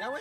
That way?